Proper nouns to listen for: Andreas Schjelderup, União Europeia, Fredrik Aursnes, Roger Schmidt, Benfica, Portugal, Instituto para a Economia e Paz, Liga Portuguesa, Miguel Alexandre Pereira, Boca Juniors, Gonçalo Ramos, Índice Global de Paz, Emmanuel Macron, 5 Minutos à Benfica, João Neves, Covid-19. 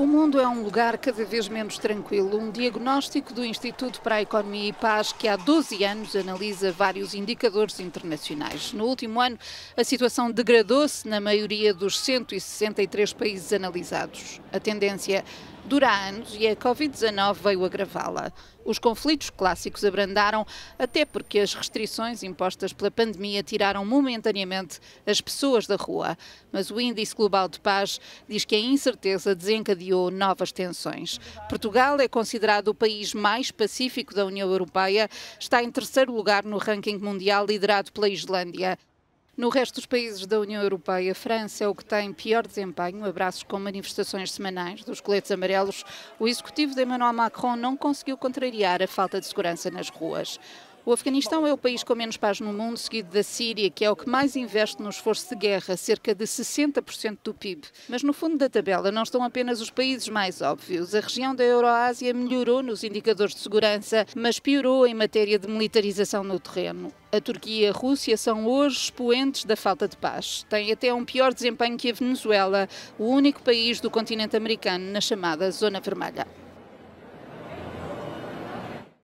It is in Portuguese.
O mundo é um lugar cada vez menos tranquilo. Um diagnóstico do Instituto para a Economia e Paz, que há 12 anos analisa vários indicadores internacionais. No último ano, a situação degradou-se na maioria dos 163 países analisados. A tendência dura há anos e a Covid-19 veio agravá-la. Os conflitos clássicos abrandaram, até porque as restrições impostas pela pandemia tiraram momentaneamente as pessoas da rua. Mas o Índice Global de Paz diz que a incerteza desencadeou novas tensões. Portugal é considerado o país mais pacífico da União Europeia, está em terceiro lugar no ranking mundial liderado pela Islândia. No resto dos países da União Europeia, a França é o que tem pior desempenho, abraços com manifestações semanais dos coletes amarelos. O executivo de Emmanuel Macron não conseguiu contrariar a falta de segurança nas ruas. O Afeganistão é o país com menos paz no mundo, seguido da Síria, que é o que mais investe no esforço de guerra, cerca de 60% do PIB. Mas no fundo da tabela não estão apenas os países mais óbvios. A região da Euroásia melhorou nos indicadores de segurança, mas piorou em matéria de militarização no terreno. A Turquia e a Rússia são hoje expoentes da falta de paz. Têm até um pior desempenho que a Venezuela, o único país do continente americano na chamada Zona Vermelha.